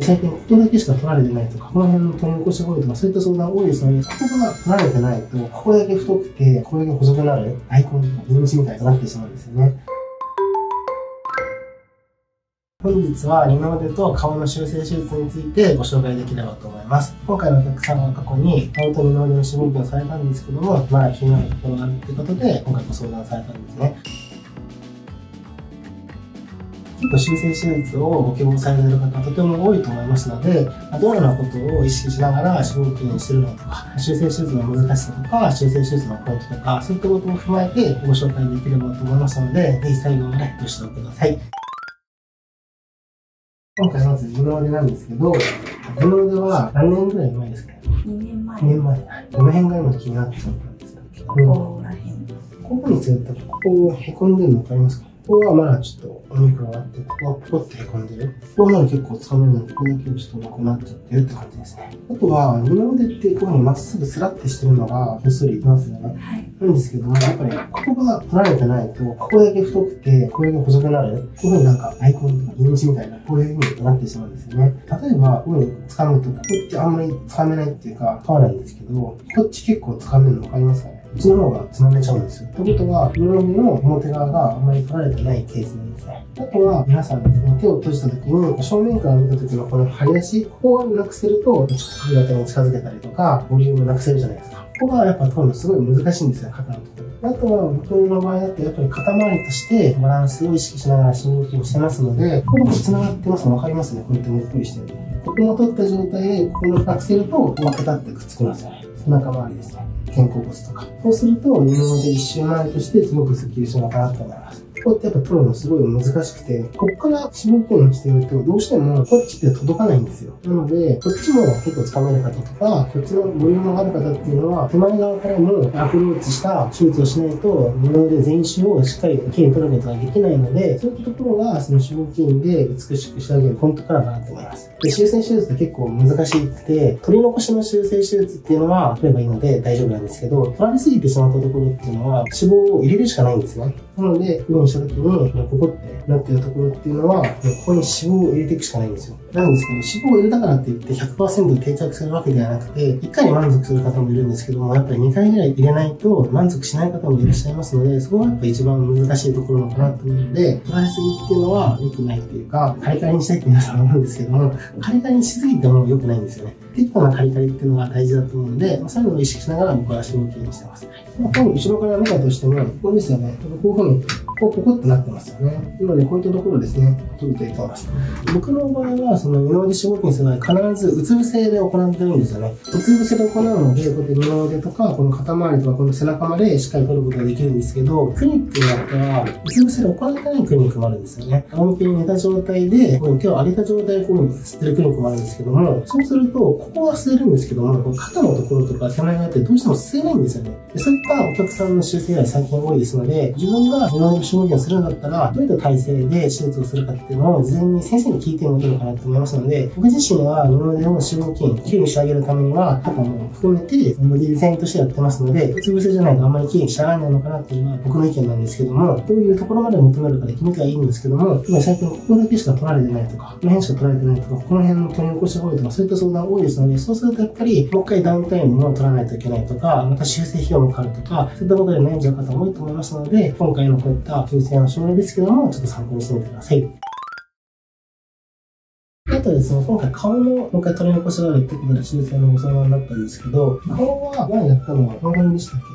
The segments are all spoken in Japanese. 最近ここだけしか取られてないとか、この辺の取り残しが多いとか、そういった相談多いですよね。ここが取られてないと、ここだけ太くて、これだけ細くなる、アイコンとか、人参みたいになってしまうんですよね。本日は二の腕と顔の修正手術についてご紹介できればと思います。今回のお客様は過去に顔と二の腕のシミをされたんですけども、まだ気になるところがあるということで、今回ご相談されたんですね。結構修正手術をご希望されている方とても多いと思いますので、どのようなことを意識しながらシミをきれいにしてるのとか、修正手術の難しさとか、修正手術のポイントとか、そういったことも踏まえてご紹介できればと思いますので、ぜひ最後までご指導ください。今回まず二の腕なんですけど、二の腕は何年ぐらい前ですかね。2年前。2年前。どの辺が今気になっちゃったんですか。ここら辺。ここにずっとここがへこんでるの分かりますか。ここはまだちょっとお肉があって、ここはポコってへこんでる。ここなら結構つかめるのに、ここだけちょっとなくなっちゃってるって感じですね。あとは二の腕ってこういうふうにまっすぐスラッてしてるのがほっそりいますよね。はい。なんですけども、やっぱりここが取られてないと、ここだけ太くて、これが細くなる。こういうふうになんかアイコンとか人参みたいな、こういうふうになってしまうんですよね。例えば、こういうふうに掴むと、ここってあんまり掴めないっていうか、変わらないんですけど、こっち結構掴めるの分かりますかね。こっちの方がつまめちゃうんですよ。ということは、二の腕の表側があんまり取られてないケースなんですね。あとは、皆さんですね、手を閉じた時に、正面から見た時のこの張り出し、ここをなくせると、ちょっと首型に近づけたりとか、ボリュームなくせるじゃないですか。ここがやっぱ取るのすごい難しいんですよ、肩のところ。あとは、僕の場合だとやっぱり肩周りとしてバランスを意識しながら深呼吸をしてますので、ここ繋がってますの分かりますね、こうやってもっくりしてる。ここも取った状態で、ここの深くせると、ここがペタってくっつきますよね。背中周りですね。肩甲骨とか。そうすると、二の腕一周回りとしてすごくスッキリしなかなと思います。こうやってやっぱ取るのすごい難しくて、こっから脂肪吸引しているとどうしてもこっちって届かないんですよ。なので、こっちも結構つかめる方とか、こっちのボリュームがある方っていうのは、手前側からもアプローチした手術をしないと、二の腕全周をしっかりきれいに取ることができないので、そういったところがその脂肪吸引で美しく仕上げるポイントからかなと思います。で、修正手術って結構難しくて、取り残しの修正手術っていうのは取ればいいので大丈夫なんですけど、取られすぎてしまったところっていうのは脂肪を入れるしかないんですね。なので、した時に、ここってなってるところっていうのは、ここに脂肪を入れていくしかないんですよ。なんですけど、脂肪を入れたからって言って 100% 定着するわけではなくて、1回満足する方もいるんですけども、やっぱり2回ぐらい入れないと満足しない方もいらっしゃいますので、そこがやっぱ一番難しいところなのかなと思うので、取られすぎっていうのは良くないっていうか、カリカリにしたいって皆さん思うんですけども、カリカリにしすぎても良くないんですよね。適度なカリカリっていうのが大事だと思うので、そういうのを意識しながら僕は脂肪を気にしてます。まあ、この後ろから見たとしても、ここですよね。こういうふうにここってなってますよね。なので、こういったところですね、取るといいと思います。僕の場合は、その二の腕脂肪吸引する場合、必ずうつ伏せで行ってるんですよね。うつ伏せで行うので、こうやって二の腕とか、この肩周りとか、この背中までしっかり取ることができるんですけど、クリニックになったら、うつ伏せで行ってないクリニックもあるんですよね。仰向けに寝た状態で、こう手を上げた状態でこういうふうに吸ってるクリニックもあるんですけども、そうすると、ここは吸えるんですけども、この肩のところとか背中ってどうしても吸えないんですよね。で、そういったお客さんの修正が最近多いですので、自分が二の腕手術をするんだったら、どういった体制で手術をするかっていうのを事前に先生に聞いてもいいのかなと思いますので、僕自身は二の腕の脂肪吸引をきれいに仕上げるためには、肩も含めてボディデザインとしてやってますので、うつ伏せじゃないとあんまりきれいに仕上がらないのかなっていうのは僕の意見なんですけども、どういうところまで求めるかで決めたらいいんですけども、今最近ここだけしか取られてないとか、この辺しか取られてないとか、この辺の取り残しが多いとか、そういった相談多いですので、そうするとやっぱりもう一回ダウンタイムも取らないといけないとか、また修正費用もかかるとか、そういったことで悩んじゃう方も多いと思いますので、今回のこういった修正の証明ですけども、ちょっと参考にしてみてください。あとですね、今回顔のもう一回取り残しがあるってことで修正のご相談になったんですけど、顔は前やったのはこの辺でしたっけ。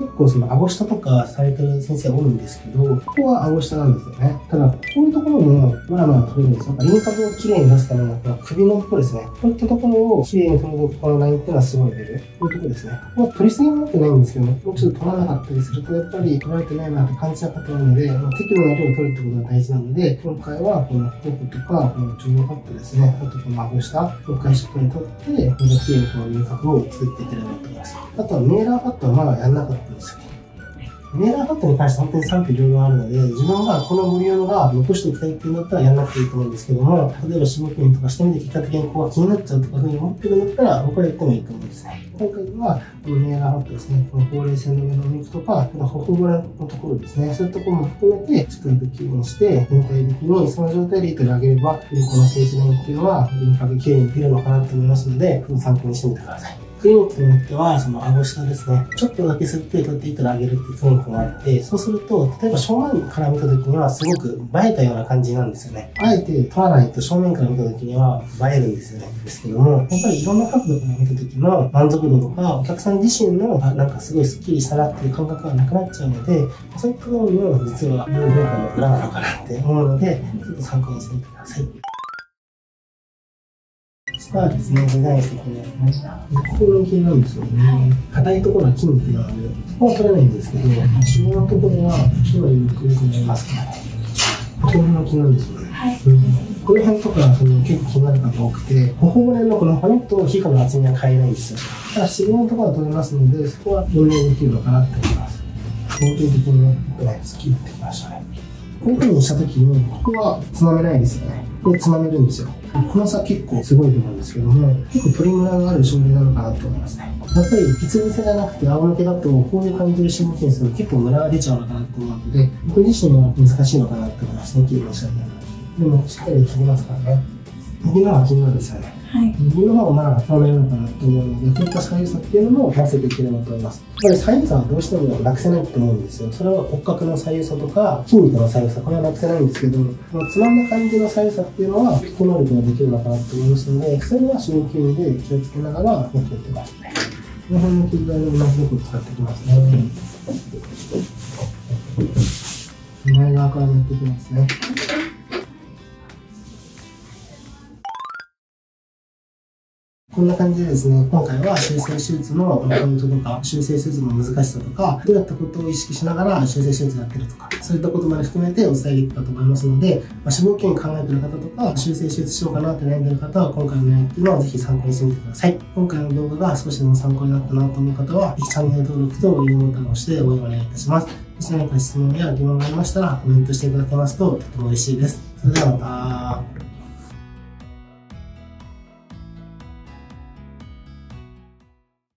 結構その顎下とかされてる先生多いんですけど、ここは顎下なんですよね。ただ、こういうところもまだまだ取れるんですよ。輪郭をきれいに出すための首のところですね。こういったところをきれいに取るところのラインっていうのはすごい出る。こういうところですね。ここは取りすぎになってないんですけども、もうちょっと取らなかったりすると、やっぱり取られてないなって感じた方なので、適度な量を取るってことが大事なので、今回はこの頬とか、この中央カップですね、あとこの顎下、もう一回しっかり取って、このきれいにこの輪郭を作っていければと思います。あとはメーラーパッドはまだやんなかったんですよ。ミネラルファクトに関して本当に賛否両論あるので、自分がこの無料のが残しておきたいっていうのだったらやらなくていいと思うんですけども、例えば種目にとかしてみて結果的にここが気になっちゃうとかふうに思ってるんだったら、僕はやってもいいと思うんですね。今回は、このミネラルファクトですね、このほうれい線の上のお肉とか、この頬骨のところですね、そういったところも含めて、しっかりときれいにして、全体的にその状態で糸で上げれば、この静止面っていうのは、輪郭きれいに切れるのかなと思いますので、参考にしてみてください。クリニックによっては、その顎下ですね、ちょっとだけ吸って、取って糸で上げるっていうクリニックがあって、そうすると、例えば正面から見た時にはすごく映えたような感じなんですよね。あえて取らないと正面から見た時には映えるんですよね。ですけども、やっぱりいろんな角度から見た時の満足度とか、お客さん自身の、なんかすごいスッキリしたなっていう感覚がなくなっちゃうので、そういったものも実は、文化の裏なのかなって思うので、ちょっと参考にしてみてください。下はですね、デザインしていきますね。ここの系なんですよね。硬いところは筋肉なので、ここは取れないんですけど、足のところは、筋がゆっくりくなりますから、ここの毛なんですよね。はい、この辺とか結構気になる方が多くて、頬骨のこの骨と皮下の厚みは変えないんですよ。ただ、脂肪のところは取れますので、そこは運用できるのかなって思います。相対的にね、スッキリってきましたね。こういう風にしたときに、ここはつまめないですよね。これつまめるんですよ。この差結構すごいと思うんですけども、結構トリムラーがある照明なのかなと思いますね。やっぱりいつ伏せじゃなくて仰向けだと、こういう感じで締めてると結構ムラが出ちゃうのかなと思うので、僕自身は難しいのかなと思いますね。綺麗にしたいな。でもしっかり切りますからね。右の方は気になるんですよね。はい、右の方がまだ取れるのかなと思うので、こういった左右差っていうのも合わせていければと思います。やっぱり左右差はどうしてもなくせないと思うんですよ。それは骨格の左右差とか、筋肉の左右差、これはなくせないんですけど、このつまんだ感じの左右差っていうのは、適応能力ができるのかなと思いますので、それは使用級で気をつけながらやっていってますね。この辺の切り替えも同じよく使ってきますね。前側からやっていきますね。こんな感じでですね、今回は修正手術のポイントとか、修正手術の難しさとか、どうやったことを意識しながら修正手術やってるとか、そういったことまで含めてお伝えできたと思いますので、脂肪吸引考えてる方とか、修正手術しようかなって悩んでる方は、今回の内容っていうのをぜひ参考にしてみてください。今回の動画が少しでも参考になったなと思う方は、ぜひチャンネル登録といいねボタンを押して応援お願いいたします。もし何か質問や疑問がありましたら、コメントしていただけますととても嬉しいです。それではまた。